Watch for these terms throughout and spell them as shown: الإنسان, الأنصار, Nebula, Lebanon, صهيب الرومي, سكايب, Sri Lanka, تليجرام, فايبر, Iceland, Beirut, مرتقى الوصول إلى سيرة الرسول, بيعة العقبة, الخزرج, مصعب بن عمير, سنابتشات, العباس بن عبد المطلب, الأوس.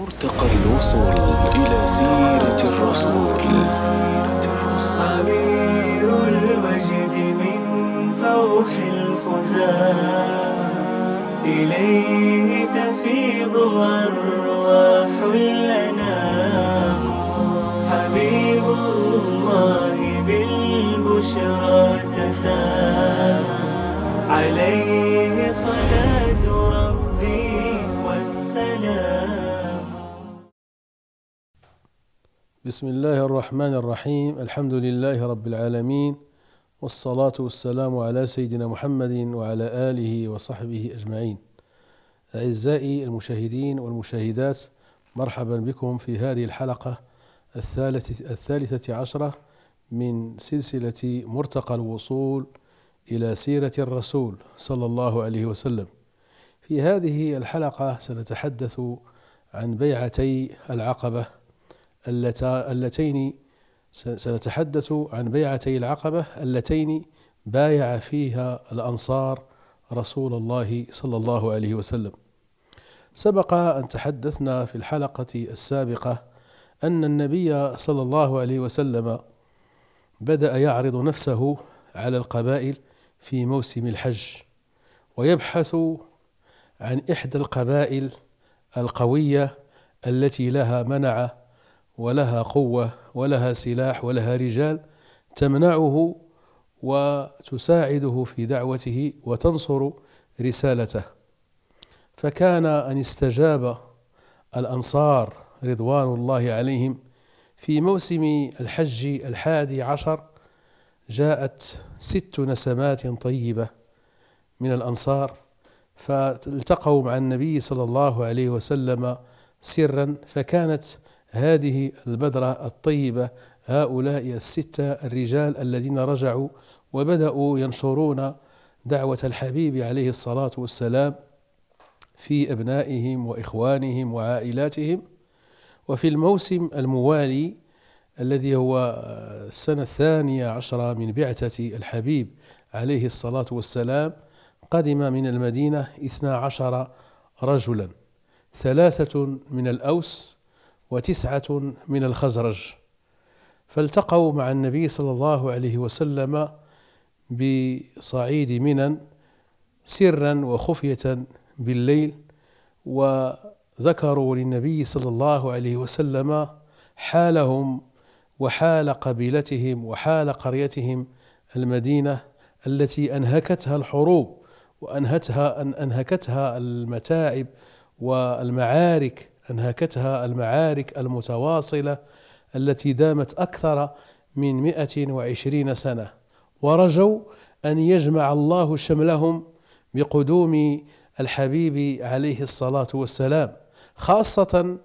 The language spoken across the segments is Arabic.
مرتقى الوصول إلى سيرة الرسول. عبير المجد من فوح الخزام إليه تفيض أرواح الأنام. حبيب الله بالبشرى تسام، عليه صلاة ربي والسلام. بسم الله الرحمن الرحيم، الحمد لله رب العالمين، والصلاة والسلام على سيدنا محمد وعلى آله وصحبه أجمعين. أعزائي المشاهدين والمشاهدات، مرحبا بكم في هذه الحلقة الثالثة عشرة من سلسلة مرتقى الوصول إلى سيرة الرسول صلى الله عليه وسلم. في هذه الحلقة سنتحدث عن بيعتي العقبة اللتين سنتحدث عن بيعتي العقبة اللتين بايع فيها الأنصار رسول الله صلى الله عليه وسلم. سبق أن تحدثنا في الحلقة السابقة أن النبي صلى الله عليه وسلم بدأ يعرض نفسه على القبائل في موسم الحج، ويبحث عن إحدى القبائل القوية التي لها منعة ولها قوة ولها سلاح ولها رجال تمنعه وتساعده في دعوته وتنصر رسالته. فكان أن استجاب الأنصار رضوان الله عليهم في موسم الحج 11 جاءت 6 نسمات طيبة من الأنصار، فالتقوا مع النبي صلى الله عليه وسلم سرا، فكانت هذه البدرة الطيبة هؤلاء 6 الرجال الذين رجعوا وبدأوا ينشرون دعوة الحبيب عليه الصلاة والسلام في أبنائهم وإخوانهم وعائلاتهم. وفي الموسم الموالي الذي هو السنة 12 من بعثة الحبيب عليه الصلاة والسلام قدم من المدينة 12 رجلا، 3 من الأوس و9 من الخزرج، فالتقوا مع النبي صلى الله عليه وسلم بصعيد منى سرا وخفية بالليل، وذكروا للنبي صلى الله عليه وسلم حالهم وحال قبيلتهم وحال قريتهم المدينة التي أنهكتها الحروب وأنهكتها المتاعب والمعارك، أنهكتها المعارك المتواصلة التي دامت أكثر من 120 سنة، ورجوا أن يجمع الله شملهم بقدوم الحبيب عليه الصلاة والسلام، خاصة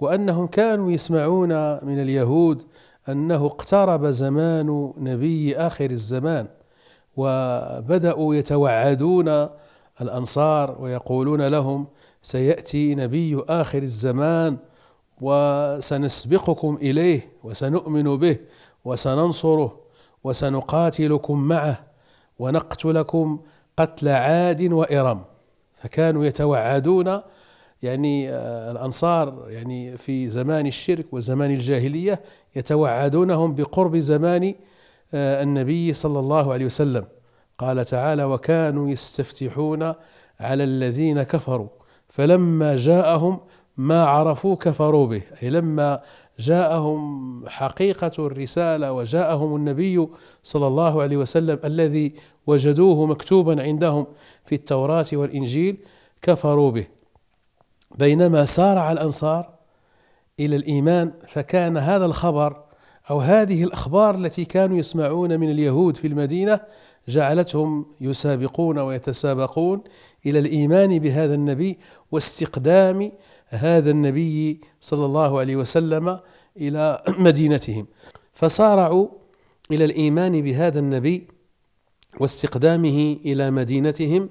وأنهم كانوا يسمعون من اليهود أنه اقترب زمان نبي آخر الزمان، وبدأوا يتوعدون الأنصار ويقولون لهم سيأتي نبي آخر الزمان وسنسبقكم إليه وسنؤمن به وسننصره وسنقاتلكم معه ونقتلكم قتل عاد وإرم. فكانوا يتوعدون يعني الأنصار يعني في زمان الشرك وزمان الجاهلية يتوعدونهم بقرب زمان النبي صلى الله عليه وسلم. قال تعالى: وكانوا يستفتحون على الذين كفروا فلما جاءهم ما عرفوا كفروا به، أي لما جاءهم حقيقة الرسالة وجاءهم النبي صلى الله عليه وسلم الذي وجدوه مكتوبا عندهم في التوراة والإنجيل كفروا به، بينما سارع الأنصار إلى الإيمان. فكان هذا الخبر أو هذه الأخبار التي كانوا يسمعون من اليهود في المدينة جعلتهم يسابقون ويتسابقون إلى الإيمان بهذا النبي واستقدام هذا النبي صلى الله عليه وسلم إلى مدينتهم، فسارعوا إلى الإيمان بهذا النبي واستقدامه إلى مدينتهم.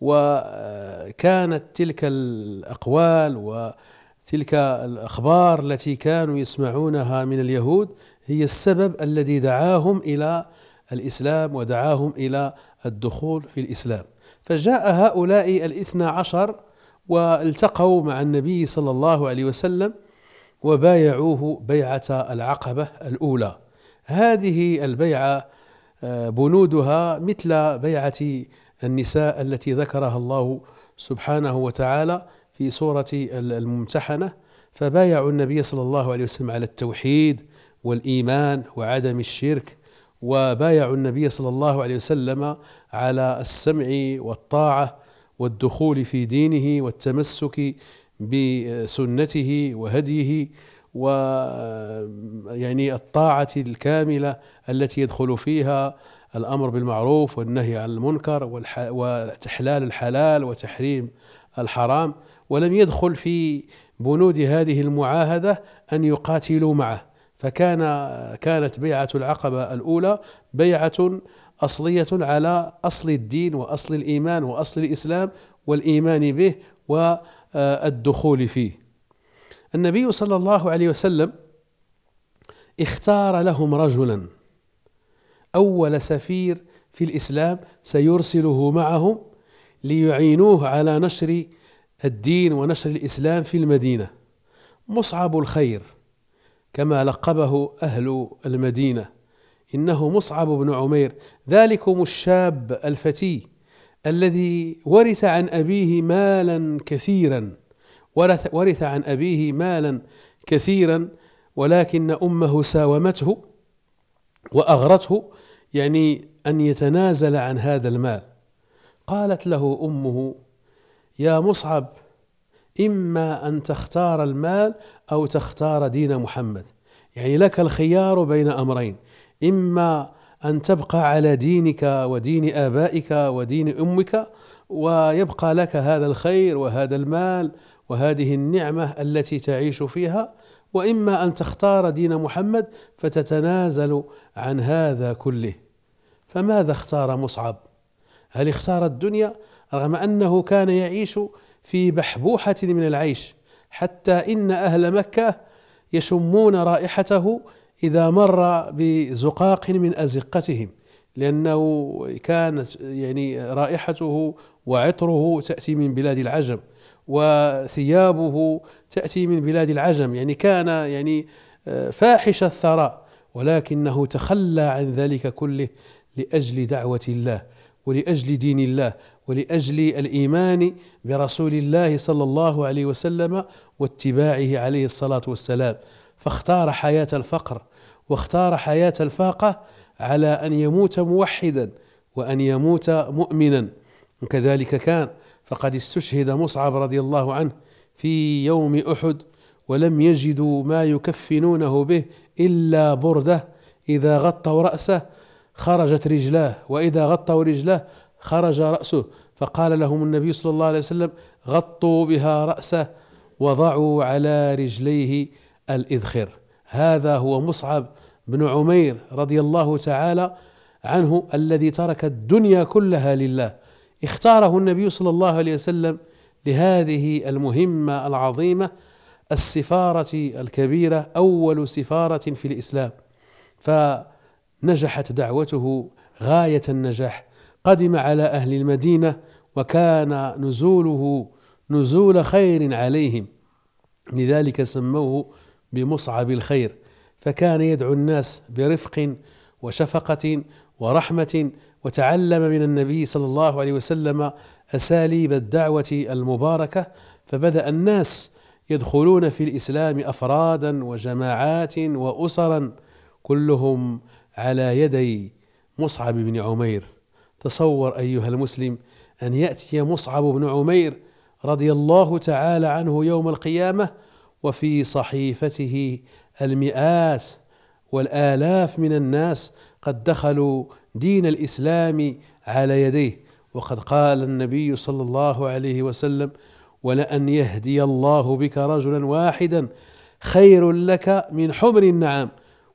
وكانت تلك الأقوال وتلك الأخبار التي كانوا يسمعونها من اليهود هي السبب الذي دعاهم إلى الإسلام ودعاهم إلى الدخول في الإسلام. فجاء هؤلاء 12 والتقوا مع النبي صلى الله عليه وسلم وبايعوه بيعة العقبة الأولى. هذه البيعة بنودها مثل بيعة النساء التي ذكرها الله سبحانه وتعالى في سورة الممتحنة، فبايعوا النبي صلى الله عليه وسلم على التوحيد والإيمان وعدم الشرك، وبايعوا النبي صلى الله عليه وسلم على السمع والطاعة والدخول في دينه والتمسك بسنته وهديه، ويعني الطاعة الكاملة التي يدخل فيها الأمر بالمعروف والنهي عن المنكر وتحلال الحلال وتحريم الحرام. ولم يدخل في بنود هذه المعاهدة أن يقاتلوا معه، فكانت بيعة العقبة الأولى بيعة أصلية على أصل الدين وأصل الإيمان وأصل الإسلام والإيمان به والدخول فيه. النبي صلى الله عليه وسلم اختار لهم رجلا أول سفير في الإسلام سيرسله معهم ليعينوه على نشر الدين ونشر الإسلام في المدينة، مصعب الخير كما لقبه أهل المدينة، إنه مصعب بن عمير، ذلكم الشاب الفتي الذي ورث عن أبيه مالا كثيرا ولكن أمه ساومته وأغرته يعني أن يتنازل عن هذا المال. قالت له أمه: يا مصعب، إما أن تختار المال أو تختار دين محمد، يعني لك الخيار بين أمرين، إما أن تبقى على دينك ودين آبائك ودين أمك ويبقى لك هذا الخير وهذا المال وهذه النعمة التي تعيش فيها، وإما أن تختار دين محمد فتتنازل عن هذا كله. فماذا اختار مصعب؟ هل اختار الدنيا؟ رغم أنه كان يعيش في بحبوحة من العيش، حتى إن أهل مكة يشمون رائحته إذا مر بزقاق من أزقتهم، لأنه كانت يعني رائحته وعطره تأتي من بلاد العجم وثيابه تأتي من بلاد العجم، يعني كان يعني فاحش الثراء، ولكنه تخلى عن ذلك كله لأجل دعوة الله ولأجل دين الله ولأجل الإيمان برسول الله صلى الله عليه وسلم واتباعه عليه الصلاة والسلام. فاختار حياة الفقر واختار حياة الفاقة على أن يموت موحدا وأن يموت مؤمنا، وكذلك كان. فقد استشهد مصعب رضي الله عنه في يوم أحد ولم يجدوا ما يكفنونه به إلا بردة، إذا غطوا رأسه خرجت رجلاه وإذا غطوا رجلاه خرج رأسه، فقال لهم النبي صلى الله عليه وسلم: غطوا بها رأسه وضعوا على رجليه الإذخر. هذا هو مصعب بن عمير رضي الله تعالى عنه الذي ترك الدنيا كلها لله، اختاره النبي صلى الله عليه وسلم لهذه المهمة العظيمة، السفارة الكبيرة، أول سفارة في الإسلام. فنجحت دعوته غاية النجاح، قدم على أهل المدينة وكان نزوله نزول خير عليهم، لذلك سموه بمصعب الخير، فكان يدعو الناس برفق وشفقة ورحمة، وتعلم من النبي صلى الله عليه وسلم أساليب الدعوة المباركة، فبدأ الناس يدخلون في الإسلام أفرادا وجماعات وأسرا، كلهم على يدي مصعب بن عمير. تصور أيها المسلم أن يأتي مصعب بن عمير رضي الله تعالى عنه يوم القيامة وفي صحيفته المئات والآلاف من الناس قد دخلوا دين الإسلام على يديه. وقد قال النبي صلى الله عليه وسلم: ولأن يهدي الله بك رجلا واحدا خير لك من حمر النعام،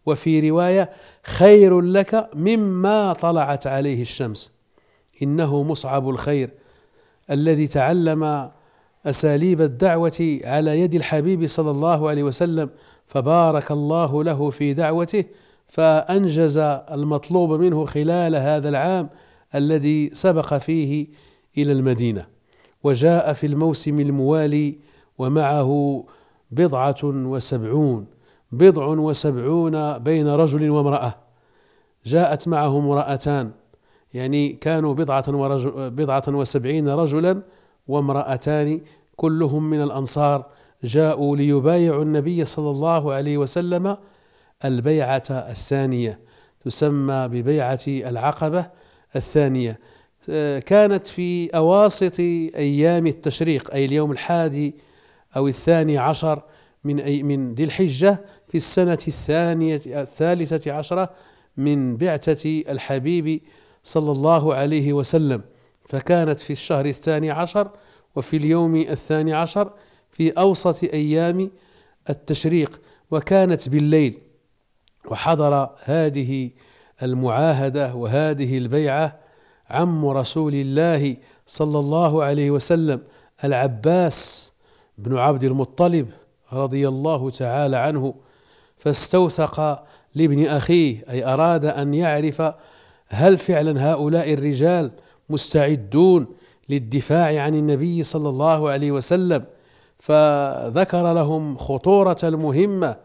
وفي رواية: خير لك مما طلعت عليه الشمس. إنه مصعب الخير الذي تعلم أساليب الدعوة على يد الحبيب صلى الله عليه وسلم، فبارك الله له في دعوته، فأنجز المطلوب منه خلال هذا العام الذي سبق فيه إلى المدينة. وجاء في الموسم الموالي ومعه 70 بين رجل وامرأة، جاءت معهم امرأتان، يعني كانوا 70 رجلا وامرأتان كلهم من الأنصار، جاءوا ليبايعوا النبي صلى الله عليه وسلم البيعة الثانية، تسمى ببيعة العقبة الثانية. كانت في أواسط أيام التشريق، أي اليوم 11 أو 12 من ذي الحجة في السنة 13 من بعثة الحبيب صلى الله عليه وسلم، فكانت في الشهر 12 وفي اليوم 12 في أوسط أيام التشريق، وكانت بالليل. وحضر هذه المعاهدة وهذه البيعة عم رسول الله صلى الله عليه وسلم العباس بن عبد المطلب رضي الله تعالى عنه، فاستوثق لابن أخيه، أي أراد أن يعرف هل فعلا هؤلاء الرجال مستعدون للدفاع عن النبي صلى الله عليه وسلم، فذكر لهم خطورة المهمة،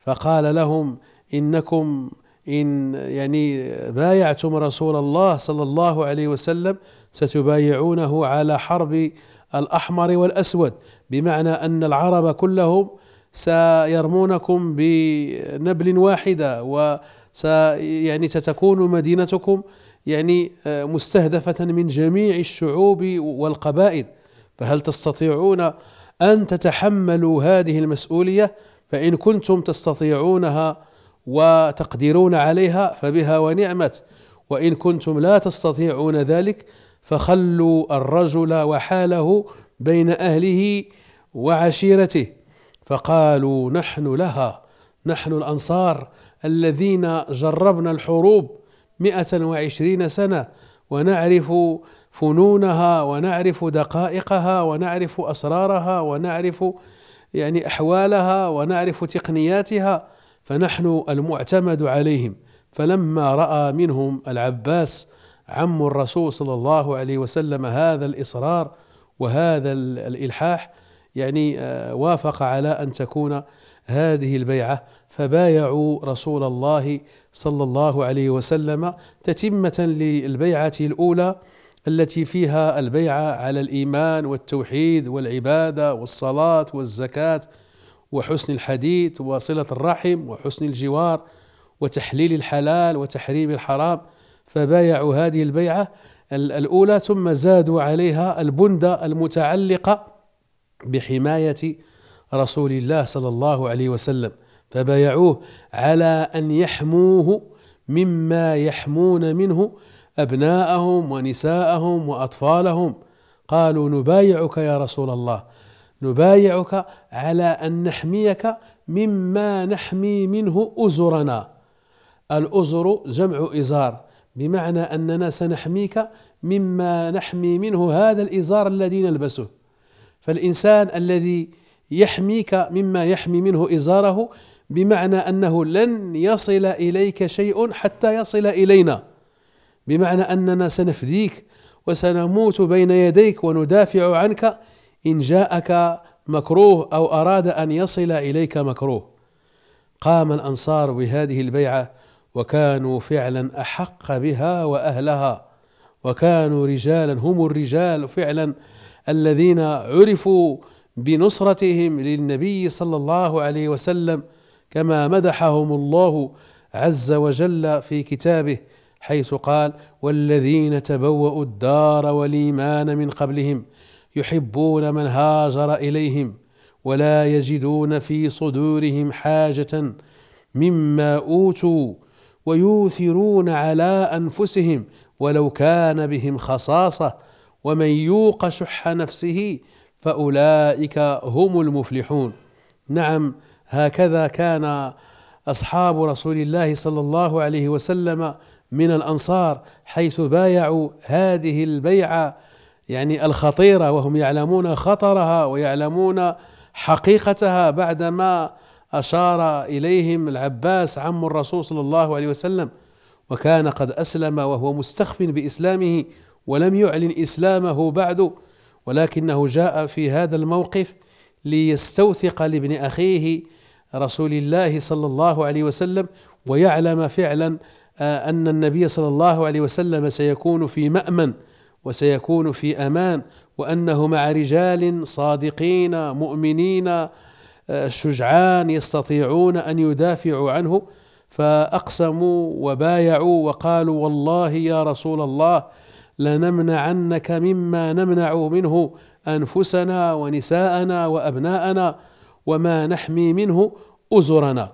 فقال لهم: إنكم إن يعني بايعتم رسول الله صلى الله عليه وسلم ستبايعونه على حرب الأحمر والأسود، بمعنى أن العرب كلهم سيرمونكم بنبل واحدة، يعني ستكون مدينتكم يعني مستهدفة من جميع الشعوب والقبائل، فهل تستطيعون أن تتحملوا هذه المسؤولية؟ فإن كنتم تستطيعونها وتقدرون عليها فبها ونعمت، وإن كنتم لا تستطيعون ذلك فخلوا الرجل وحاله بين أهله وعشيرته. فقالوا: نحن لها، نحن الأنصار الذين جربنا الحروب 120 سنة ونعرف فنونها ونعرف دقائقها ونعرف أسرارها ونعرف يعني أحوالها ونعرف تقنياتها، فنحن المعتمد عليهم. فلما رأى منهم العباس عم الرسول صلى الله عليه وسلم هذا الإصرار وهذا الإلحاح، يعني وافق على أن تكون هذه البيعة، فبايعوا رسول الله صلى الله عليه وسلم تتمة للبيعة الأولى التي فيها البيعة على الإيمان والتوحيد والعبادة والصلاة والزكاة وحسن الحديث وصلة الرحم وحسن الجوار وتحليل الحلال وتحريم الحرام، فبايعوا هذه البيعة الأولى، ثم زادوا عليها البندة المتعلقة بحماية رسول الله صلى الله عليه وسلم، فبايعوه على أن يحموه مما يحمون منه أبناءهم ونساءهم وأطفالهم. قالوا: نبايعك يا رسول الله، نبايعك على أن نحميك مما نحمي منه أزرنا. الأزر جمع إزار، بمعنى أننا سنحميك مما نحمي منه هذا الإزار الذي نلبسه، فالإنسان الذي يحميك مما يحمي منه إزاره بمعنى أنه لن يصل إليك شيء حتى يصل إلينا، بمعنى أننا سنفديك وسنموت بين يديك وندافع عنك إن جاءك مكروه أو أراد أن يصل إليك مكروه. قام الأنصار بهذه البيعة وكانوا فعلا أحق بها وأهلها، وكانوا رجالا، هم الرجال فعلا الذين عرفوا بنصرتهم للنبي صلى الله عليه وسلم، كما مدحهم الله عز وجل في كتابه حيث قال: والذين تبوأوا الدار والإيمان من قبلهم يحبون من هاجر إليهم ولا يجدون في صدورهم حاجة مما أوتوا ويؤثرون على أنفسهم ولو كان بهم خصاصة ومن يوق شح نفسه فأولئك هم المفلحون. نعم، هكذا كان أصحاب رسول الله صلى الله عليه وسلم من الأنصار، حيث بايعوا هذه البيعة يعني الخطيرة وهم يعلمون خطرها ويعلمون حقيقتها، بعدما أشار إليهم العباس عم الرسول صلى الله عليه وسلم، وكان قد أسلم وهو مستخف بإسلامه ولم يعلن إسلامه بعد، ولكنه جاء في هذا الموقف ليستوثق لابن أخيه رسول الله صلى الله عليه وسلم، ويعلم فعلا أن النبي صلى الله عليه وسلم سيكون في مأمن وسيكون في أمان، وأنه مع رجال صادقين مؤمنين شجعان يستطيعون أن يدافعوا عنه. فأقسموا وبايعوا وقالوا: والله يا رسول الله لنمنعنك مما نمنع منه أنفسنا ونساءنا وأبناءنا وما نحمي منه أزرنا.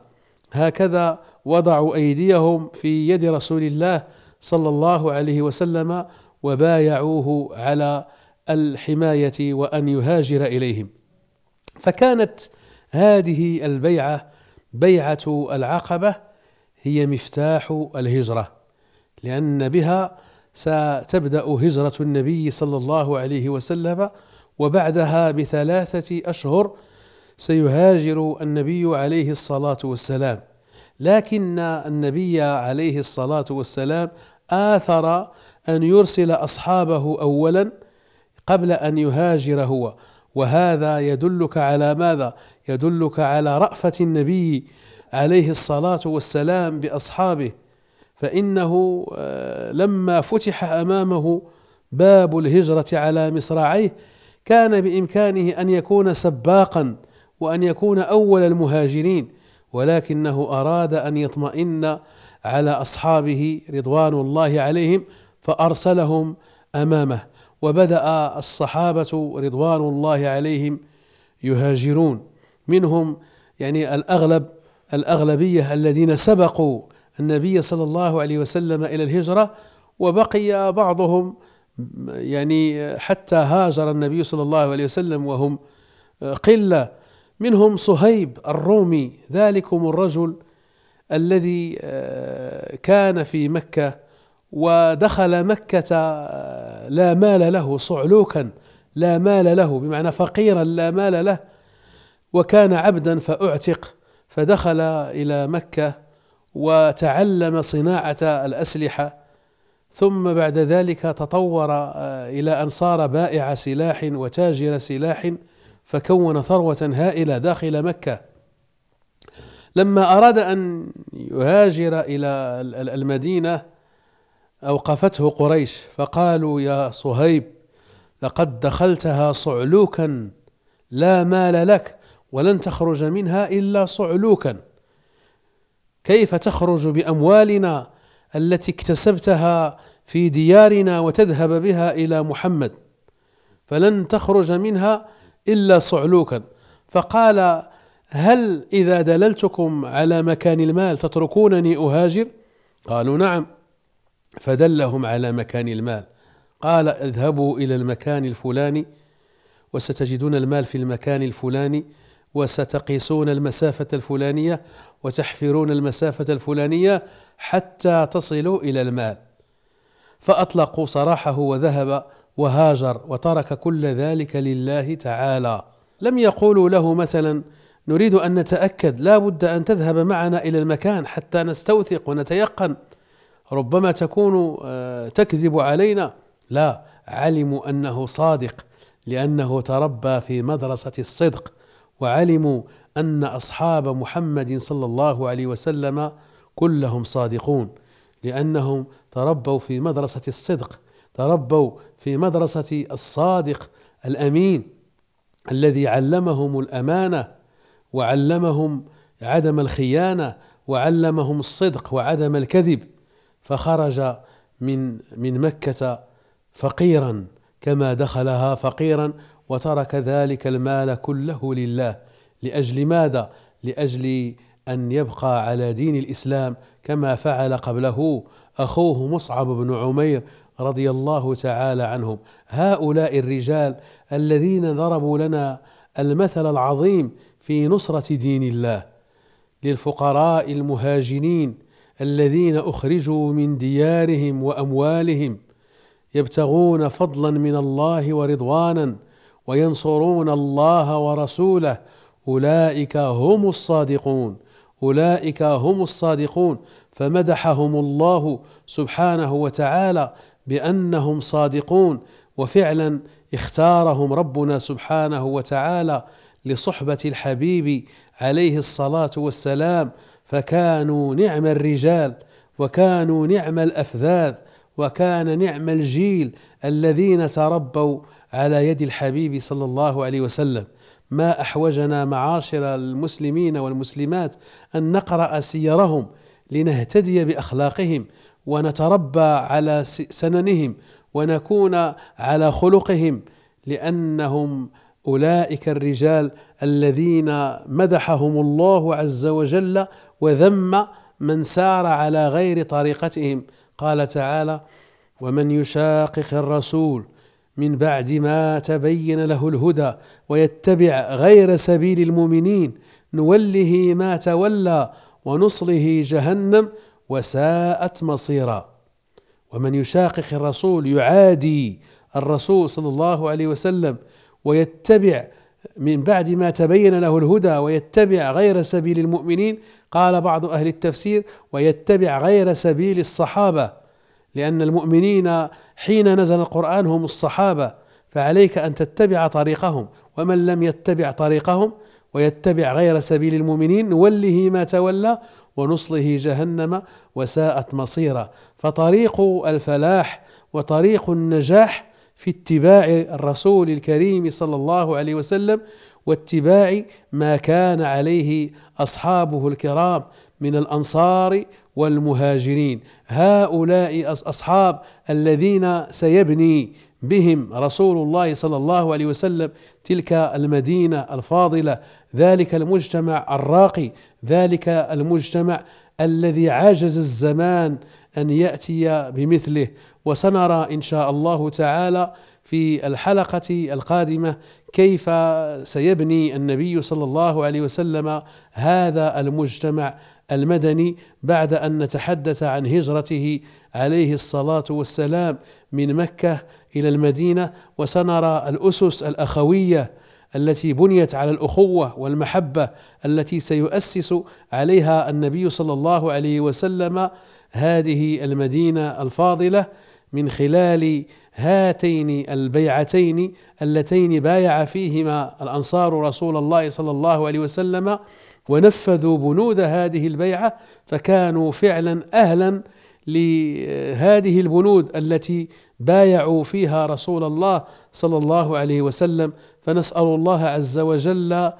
هكذا وضعوا أيديهم في يد رسول الله صلى الله عليه وسلم وبايعوه على الحماية وأن يهاجر إليهم. فكانت هذه البيعة، بيعة العقبة، هي مفتاح الهجرة، لأن بها ستبدأ هجرة النبي صلى الله عليه وسلم. وبعدها ب3 أشهر سيهاجر النبي عليه الصلاة والسلام، لكن النبي عليه الصلاة والسلام آثر أن يرسل أصحابه أولا قبل أن يهاجر هو. وهذا يدلك على ماذا؟ يدلك على رأفة النبي عليه الصلاة والسلام بأصحابه، فإنه لما فتح أمامه باب الهجرة على مصراعيه كان بإمكانه أن يكون سباقا وأن يكون أول المهاجرين، ولكنه أراد أن يطمئن على أصحابه رضوان الله عليهم فأرسلهم أمامه، وبدأ الصحابة رضوان الله عليهم يهاجرون. منهم يعني الأغلبية الذين سبقوا النبي صلى الله عليه وسلم إلى الهجرة، وبقي بعضهم يعني حتى هاجر النبي صلى الله عليه وسلم وهم قلة. منهم صهيب الرومي، ذلكم الرجل الذي كان في مكة ودخل مكة لا مال له، صعلوكا لا مال له، بمعنى فقيرا لا مال له، وكان عبدا فأعتق، فدخل إلى مكة وتعلم صناعة الأسلحة، ثم بعد ذلك تطور إلى أن صار بائع سلاح وتاجر سلاح، فكون ثروة هائلة داخل مكة. لما أراد أن يهاجر إلى المدينة أوقفته قريش فقالوا: يا صهيب لقد دخلتها صعلوكا لا مال لك، ولن تخرج منها إلا صعلوكا، كيف تخرج بأموالنا التي اكتسبتها في ديارنا وتذهب بها إلى محمد؟ فلن تخرج منها إلا صعلوكا. فقال: هل إذا دللتكم على مكان المال تتركونني أهاجر؟ قالوا: نعم. فدلهم على مكان المال، قال: اذهبوا إلى المكان الفلاني وستجدون المال في المكان الفلاني، وستقيسون المسافة الفلانية وتحفرون المسافة الفلانية حتى تصلوا إلى المال. فأطلقوا سراحه وذهب وهاجر، وترك كل ذلك لله تعالى. لم يقولوا له مثلا: نريد أن نتأكد، لا بد أن تذهب معنا إلى المكان حتى نستوثق ونتيقن، ربما تكون تكذب علينا. لا، علموا أنه صادق لأنه تربى في مدرسة الصدق، وعلموا أن أصحاب محمد صلى الله عليه وسلم كلهم صادقون، لأنهم تربوا في مدرسة الصدق، تربوا في مدرسة الصادق الأمين الذي علمهم الأمانة وعلمهم عدم الخيانة وعلمهم الصدق وعدم الكذب. فخرج من مكة فقيرا كما دخلها فقيرا، وترك ذلك المال كله لله. لأجل ماذا؟ لأجل أن يبقى على دين الإسلام، كما فعل قبله أخوه مصعب بن عمير رضي الله تعالى عنهم. هؤلاء الرجال الذين ضربوا لنا المثل العظيم في نصرة دين الله للفقراء المهاجرين الذين أخرجوا من ديارهم وأموالهم يبتغون فضلا من الله ورضوانا وينصرون الله ورسوله، أولئك هم الصادقون، أولئك هم الصادقون. فمدحهم الله سبحانه وتعالى بأنهم صادقون، وفعلا اختارهم ربنا سبحانه وتعالى لصحبة الحبيب عليه الصلاة والسلام، فكانوا نعم الرجال وكانوا نعم الأفذاذ وكان نعم الجيل الذين تربوا على يد الحبيب صلى الله عليه وسلم. ما أحوجنا معاشر المسلمين والمسلمات أن نقرأ سيرهم لنهتدي بأخلاقهم ونتربى على سننهم ونكون على خلقهم، لأنهم أولئك الرجال الذين مدحهم الله عز وجل وذم من سار على غير طريقتهم. قال تعالى: ومن يشاقق الرسول من بعد ما تبين له الهدى ويتبع غير سبيل المؤمنين نوله ما تولى ونصله جهنم وساءت مصيرا. ومن يشاقق الرسول يعادي الرسول صلى الله عليه وسلم ويتبع من بعد ما تبين له الهدى ويتبع غير سبيل المؤمنين. قال بعض أهل التفسير: ويتبع غير سبيل الصحابة، لأن المؤمنين حين نزل القرآن هم الصحابة، فعليك أن تتبع طريقهم، ومن لم يتبع طريقهم ويتبع غير سبيل المؤمنين نوله ما تولى ونصله جهنم وساءت مصيرا. فطريق الفلاح وطريق النجاح في اتباع الرسول الكريم صلى الله عليه وسلم واتباع ما كان عليه أصحابه الكرام من الأنصار والمهاجرين، هؤلاء أصحاب الذين سيبني بهم رسول الله صلى الله عليه وسلم تلك المدينة الفاضلة، ذلك المجتمع الراقي، ذلك المجتمع الذي عجز الزمان أن يأتي بمثله. وسنرى إن شاء الله تعالى في الحلقة القادمة كيف سيبني النبي صلى الله عليه وسلم هذا المجتمع المدني بعد أن نتحدث عن هجرته عليه الصلاة والسلام من مكة إلى المدينة، وسنرى الأسس الأخوية التي بنيت على الأخوة والمحبة التي سيؤسس عليها النبي صلى الله عليه وسلم هذه المدينة الفاضلة من خلال هاتين البيعتين اللتين بايع فيهما الأنصار رسول الله صلى الله عليه وسلم ونفذوا بنود هذه البيعة، فكانوا فعلا أهلا لهذه البنود التي بايعوا فيها رسول الله صلى الله عليه وسلم. فنسأل الله عز وجل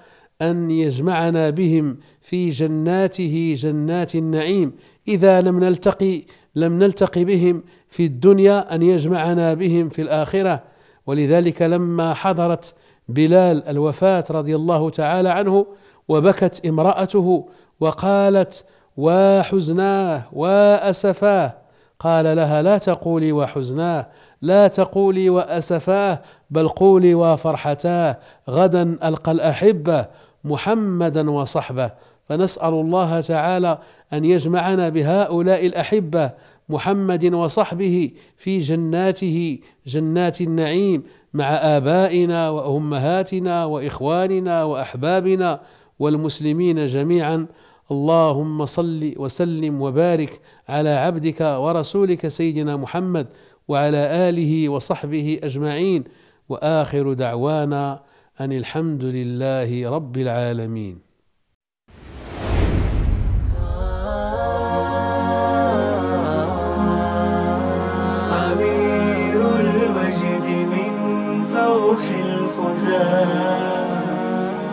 أن يجمعنا بهم في جناته جنات النعيم، إذا لم نلتقي بهم في الدنيا أن يجمعنا بهم في الآخرة. ولذلك لما حضرت بلال الوفاة رضي الله تعالى عنه وبكت امرأته وقالت: وحزناه وأسفاه، قال لها: لا تقولي وحزناه، لا تقولي وأسفاه، بل قولي وفرحتاه، غدا ألقى الأحبة محمدا وصحبه. فنسأل الله تعالى أن يجمعنا بهؤلاء الأحبة محمد وصحبه في جناته جنات النعيم مع آبائنا وأمهاتنا وإخواننا وأحبابنا والمسلمين جميعا. اللهم صل وسلم وبارك على عبدك ورسولك سيدنا محمد وعلى آله وصحبه أجمعين، وآخر دعوانا أن الحمد لله رب العالمين.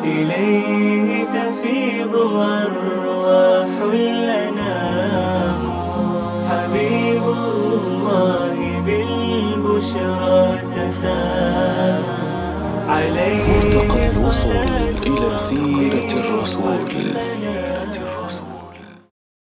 إليه تفيض أرواح الأنام، حبيب الله بالبشرى تسامى عليه. مرتقى الوصول إلى سيرة الرسول.